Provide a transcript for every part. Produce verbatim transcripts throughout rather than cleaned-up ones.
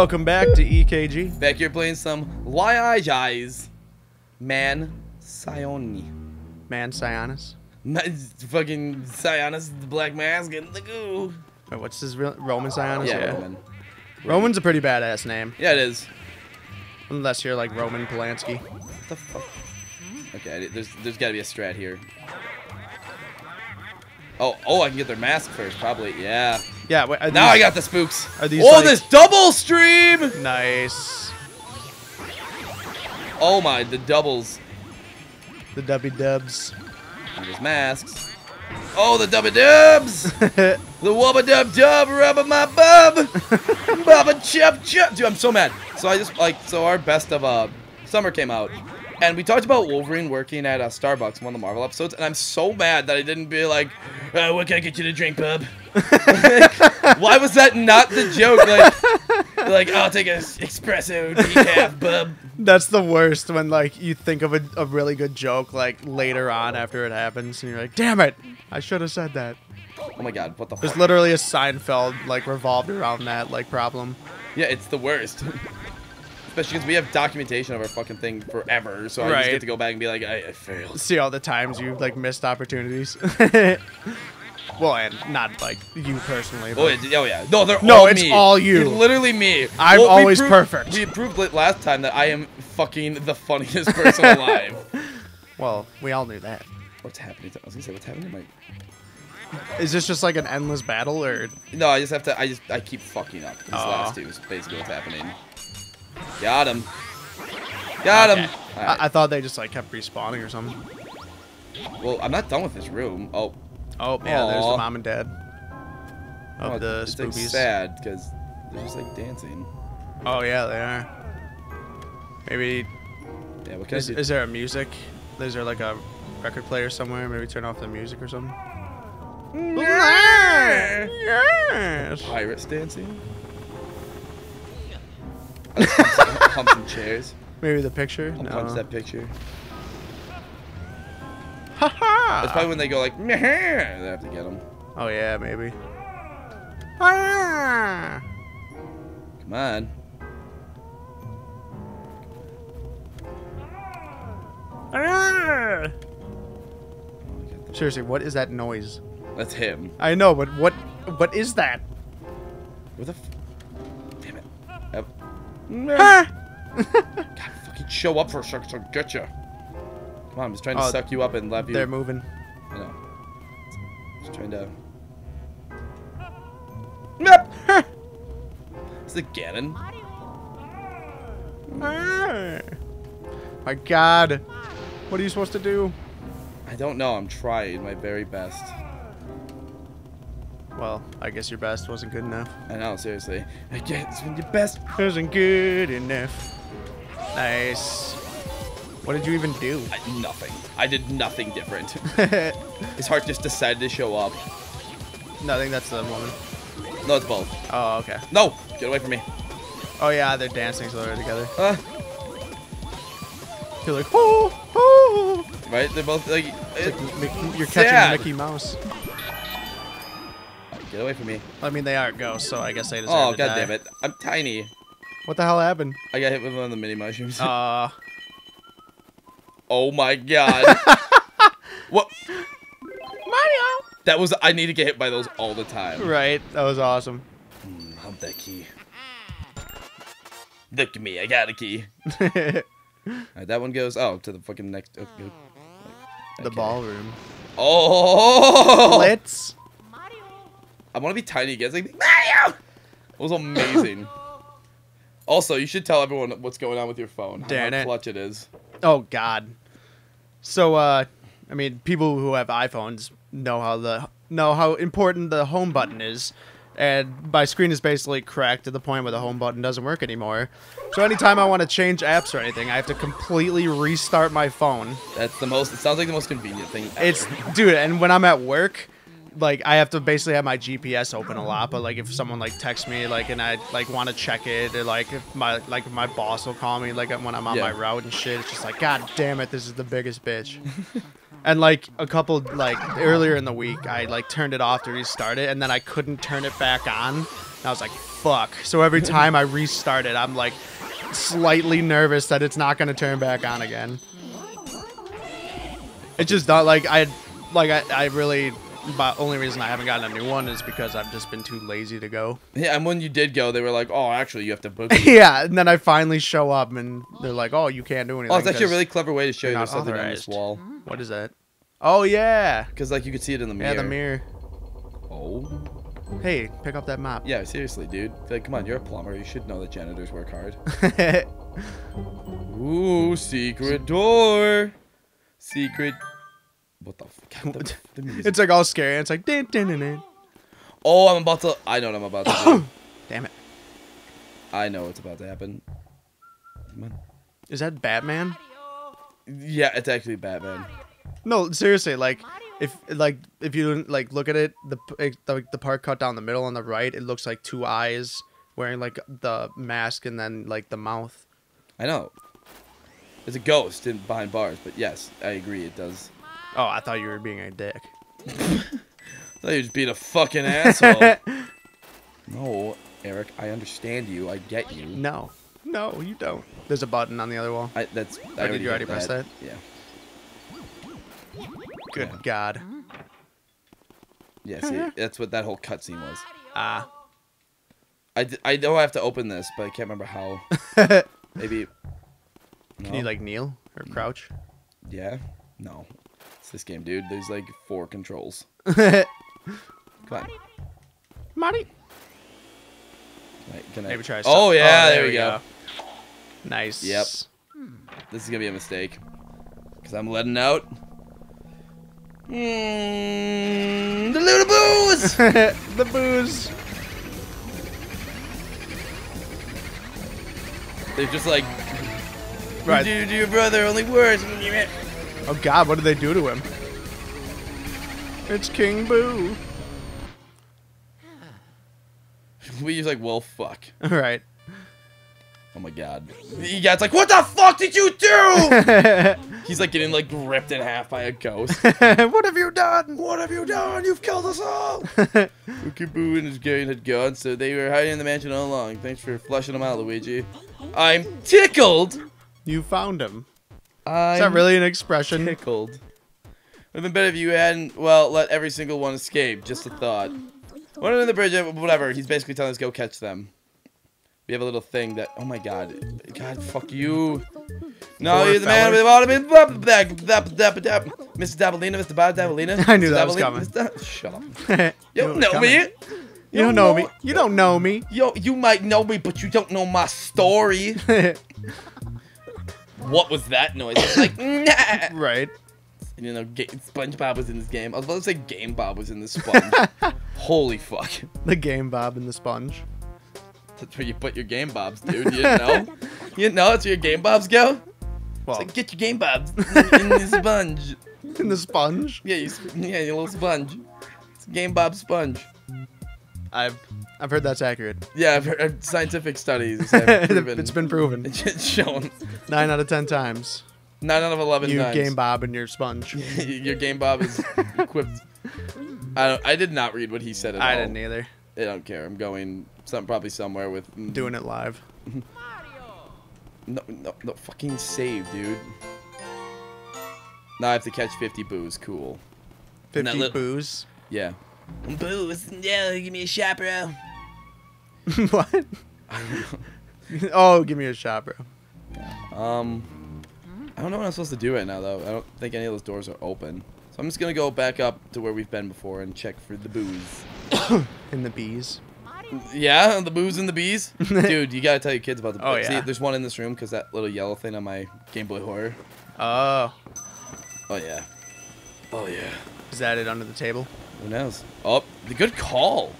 welcome back to E K G. Back here playing some Lies, Man Sioni. Man Sionis. Fucking Sionis, the Black Mask, and the goo. Wait, what's his real Roman Sionis? Yeah, yeah. Roman. Roman's a pretty badass name. Yeah, it is. Unless you're like Roman Polanski. What the fuck? Okay, there's there's gotta be a strat here. Oh, oh, I can get their mask first, probably. Yeah. Yeah. Wait, these, now I got the spooks. Are these? Oh, like... this double stream. Nice. Oh my, the doubles. The dubby dubs. And there's masks. Oh, the dubby dubs. The wubba dub dub rubba my bub. Bubba chup chup. Dude, I'm so mad. So I just like so our best of uh summer came out. And we talked about Wolverine working at uh, Starbucks in one of the Marvel episodes, and I'm so mad that I didn't be like, uh, what can I get you to drink, bub? Why was that not the joke? Like, like I'll take an espresso decaf, bub. That's the worst when, like, you think of a, a really good joke, like, later on after it happens, and you're like, damn it, I should have said that. Oh my god, what the fuck? There's literally a Seinfeld, like, revolved around that, like, problem. Yeah, it's the worst. Especially because we have documentation of our fucking thing forever, so right. I just get to go back and be like, I, I failed. See all the times you like missed opportunities. Well, and not like you personally. But... Oh, yeah, oh yeah, no, they're no, all it's me. all you. It's literally me. I'm well, always proved, perfect. We proved last time that I am fucking the funniest person alive. Well, we all knew that. What's happening? To, I was gonna say, what's happening to my... Is this just like an endless battle, or? No, I just have to. I just I keep fucking up. These oh. last two is basically what's happening. Got him. Got him. Okay. Right. I, I thought they just like kept respawning or something. Well, I'm not done with this room. Oh. Oh, yeah, aww. There's the mom and dad. Of oh, the it's spookies. Like sad because they're just like dancing. Oh, yeah, they are. Maybe. Yeah, what can is, I do? Is there a music? Is there like a record player somewhere? Maybe turn off the music or something? Yes. Pirates dancing? Pump some chairs. Maybe the picture. I'll no. Pump that picture. Ha-ha! It's probably when they go like, meh. They have to get them. Oh yeah, maybe. Ha-ha! Come on. Ha-ha! Seriously, what is that noise? That's him. I know, but what? What is that? What the? F Damn it! Yep. God, fucking show up for a second, so I'll get you. Come on, I'm just trying to oh, suck you up and love you. They're moving. I know. Just trying to. Nope. Is it Ganon? My God, what are you supposed to do? I don't know. I'm trying my very best. Well, I guess your best wasn't good enough. I know, seriously. I guess when your best wasn't good enough. Nice. What did you even do? I, nothing. I did nothing different. His heart just decided to show up. No, I think that's the woman. No, it's both. Oh, okay. No! Get away from me. Oh, yeah, they're dancing so they're together. Uh. You're like, oh, oh. Right? They're both like... It's it's like Mickey, you're catching sad. Mickey Mouse. Get away from me. I mean, they are ghosts, so I guess they deserve oh, to God die. Damn it. I'm tiny. What the hell happened? I got hit with one of the mini mushrooms. Uh. Oh my god. What? Mario! That was... I need to get hit by those all the time. Right. That was awesome. Mm, hump that key. Look at me. I got a key. Alright, that one goes... Oh, to the fucking next... Okay. The ballroom. Oh! Blitz. I want to be tiny again. It's like, Mario! It was amazing. Also, you should tell everyone what's going on with your phone. Damn how clutch it. it is. Oh, God. So, uh, I mean, people who have iPhones know how the know how important the home button is. And my screen is basically cracked to the point where the home button doesn't work anymore. So anytime I want to change apps or anything, I have to completely restart my phone. That's the most... It sounds like the most convenient thing ever. It's... Dude, and when I'm at work... Like, I have to basically have my G P S open a lot, but, like, if someone, like, texts me, like, and I, like, want to check it, or, like, if my, like, my boss will call me, like, when I'm on yeah. my route and shit, it's just like, God damn it, this is the biggest bitch. And, like, a couple, like, earlier in the week, I, like, turned it off to restart it, and then I couldn't turn it back on, And I was like, fuck. So every time I restart it, I'm like slightly nervous that it's not going to turn back on again. It's just not like I, like I, I really, the only reason I haven't gotten a new one is because I've just been too lazy to go. Yeah, and when you did go, they were like, oh, actually, you have to book it. Yeah, and then I finally show up, and they're like, oh, you can't do anything. Oh, it's actually a really clever way to show you there's something on this wall. What is that? Oh, yeah. Because, like, you could see it in the mirror. Yeah, the mirror. Oh. Hey, pick up that mop. Yeah, seriously, dude. Like, come on, you're a plumber. You should know that janitors work hard. Ooh, secret door. Secret... What the fuck? The, the music. It's like all scary. It's like... Din, din, din, din. Oh, I'm about to... I know what I'm about to do. Damn it. I know what's about to happen. Come on. Is that Batman? Yeah, it's actually Batman. No, seriously, like... If like if you like look at it, the the, the part cut down the middle on the right, it looks like two eyes wearing like the mask and then like the mouth. I know. It's a ghost in behind bars, but yes, I agree, it does. Oh, I thought you were being a dick. I thought you just being a fucking asshole. No, Eric, I understand you. I get you. No, no, you don't. There's a button on the other wall. I, that's. Or I did you already press that? that? Yeah. Good yeah. God. Yeah, see, that's what that whole cutscene was. Ah. Uh, I, d I know I have to open this, but I can't remember how. Maybe. No. Can you, like, kneel or crouch? Yeah. No. It's this game, dude. There's, like, four controls. Come on. Marty. Can I, can I... Maybe try oh, yeah, oh, there, there we go. go. Nice. Yep. This is going to be a mistake. Because I'm letting out. Mm, the little booze! The booze. They're just like, right. You do to your brother only words. Oh God, what did they do to him? It's King Boo. We just like, well, fuck. All right. Oh my God. Yeah, it's like, what the fuck did you do? He's like getting like ripped in half by a ghost. What have you done? What have you done? You've killed us all. Mickey Boo and his gang had gone, so they were hiding in the mansion all along. Thanks for flushing them out, Luigi. I'm tickled. You found him. I'm Is that really an expression? Tickled. Would have been better if you hadn't, well, let every single one escape. Just a thought. One in the bridge, whatever. He's basically telling us go catch them. We have a little thing that. Oh my God! God, fuck you! No, you're the man with the bottom. Mister Dabalina, Mister Bob Dabalina. I knew that was coming. Shut up! You don't know me. You don't know me. You don't know me. Yo, you might know me, but you don't know my story. What was that noise? It's like nah. Right. You know, SpongeBob was in this game. I was about to say Game Bob was in the sponge. Holy fuck! The Game Bob and the sponge. That's where you put your Game Bobs, dude. You didn't know? You didn't know that's where your Game Bobs go? Well, it's like, get your Game Bobs in, in the sponge. In the sponge? Yeah, you, yeah, your little sponge. It's a Game Bob sponge. I've I've heard that's accurate. Yeah, I've heard scientific studies. Have proven. It's been proven. It's shown. Nine out of ten times. Nine out of eleven you times. You Game Bob and your sponge. Your Game Bob is equipped. I don't, I did not read what he said at I all. I didn't either. I don't care. I'm going some probably somewhere with doing it live. no, no, no, fucking save, dude. Now I have to catch fifty boos. Cool. Fifty little, boos. Yeah. Boos. Yeah, give me a shot, bro. What? Oh, give me a shot, bro. Um, I don't know what I'm supposed to do right now, though. I don't think any of those doors are open. So I'm just gonna go back up to where we've been before and check for the boos. And the bees. Yeah, the boos and the bees. Dude, you gotta tell your kids about the bees. Oh, yeah. See, there's one in this room because that little yellow thing on my Game Boy Horror. Oh. Oh, yeah. Oh, yeah. Is that it under the table? Who knows? Oh, the good call.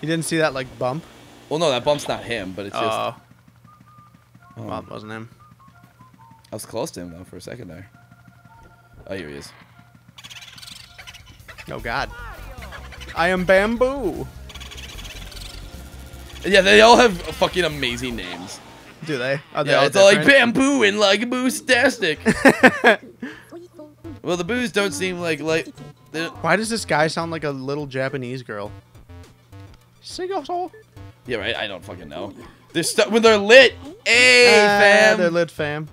You didn't see that, like, bump? Well, no, that bump's not him, but it's uh, just... Oh. Um, well, it wasn't him. I was close to him, though, for a second there. Oh, here he is. Oh, God. I am Bamboo. Yeah, they all have fucking amazing names. Do they? Are they yeah, all it's different? All like Bamboo and like Boostastic. Well, the boos don't seem like like. Why does this guy sound like a little Japanese girl? Sing a song. Yeah, right. I don't fucking know. They're stuck when they're lit. Hey, uh, fam. They're lit, fam.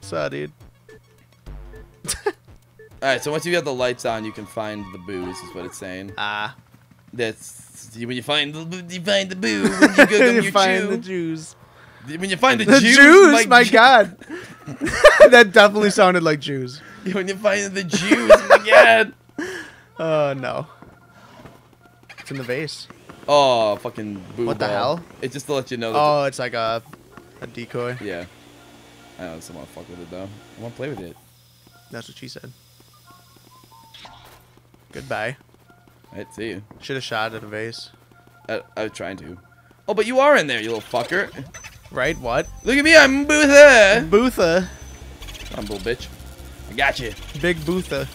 What's up, dude? All right. So once you got the lights on, you can find the booze. Is what it's saying. Ah. Uh, That's when you find the you find the boo. When you, go you, you find chew. the Jews. When you find the, the Jews, Jews my, my God. That definitely sounded like Jews. When you find the Jews, my God. Oh, uh, no. It's in the vase. Oh, fucking boo. What ball. the hell? It's just to let you know that. Oh, it's like a, a decoy. Yeah. I don't want to fuck with it, though. I want to play with it. That's what she said. Goodbye. I'd see you. Should have shot at a vase. I, I was trying to. Oh, but you are in there, you little fucker. Right? What? Look at me, I'm Bootha. Bootha. I'm little bitch. I got you. Big Bootha.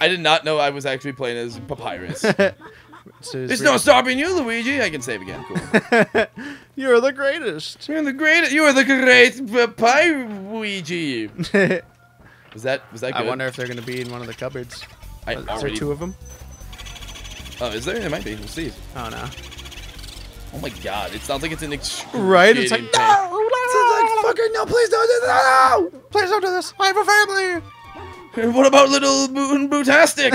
I did not know I was actually playing as Papyrus. There's no stopping you, Luigi. I can save again. Cool. You're the greatest. You're the greatest. You are the great Papyrus. Was that, was that good? I wonder if they're going to be in one of the cupboards. I is already... there two of them? Oh, is there? There might be. We'll see. Oh, no. Oh, my God. It sounds like it's an extreme. Right? It's like, no! It's like, fucker, no, please don't do this! No! Please don't do this! I have a family! What about little Bootastic?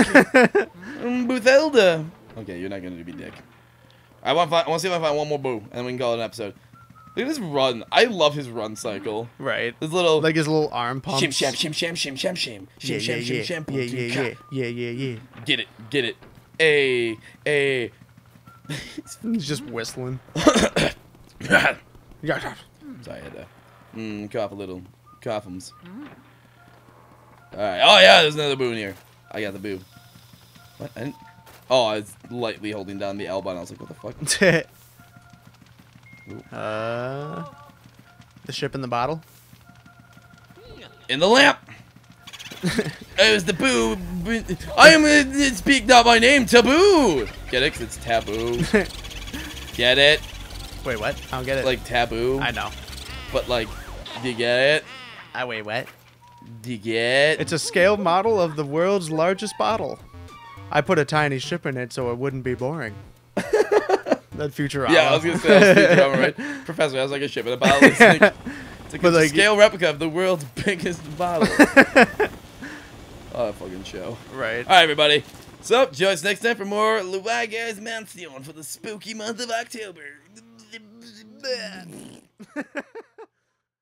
Boothelda? Okay, you're not going to be dick. I want to I want to see if I find one more boo, and then we can call it an episode. Look at his run. I love his run cycle. Right. His little... Like his little arm pumps. Shim, sham, shim, sham, shim, sham, shim. Shim, sham, shim, sham, yeah, yeah, yeah. Yeah, yeah, yeah. Get it. Get it. Ay, ay. He's just whistling. Sorry, I had to mm, cough a little. Coughums. Alright. Oh, yeah, there's another boo in here. I got the boo. What? I didn't... Oh, I was lightly holding down the L button. I was like, what the fuck? Ooh. Uh, the ship in the bottle. In the lamp. It was the boo. I am gonna speak not my name, taboo. Get it? Cause it's taboo. Get it? Wait, what? I don't get it. Like taboo. I know. But like, do you get it? I wait, what? Do you get? It's a scale model of the world's largest bottle. I put a tiny ship in it so it wouldn't be boring. That Futurama. Yeah, I was gonna say that Futurama, right? Professor, I was like a ship in a bottle. It's like, it's like a like, scale replica of the world's biggest bottle. Oh, fucking show. Right. All right, everybody. So, join us next time for more Luigi's Mansion for the spooky month of October.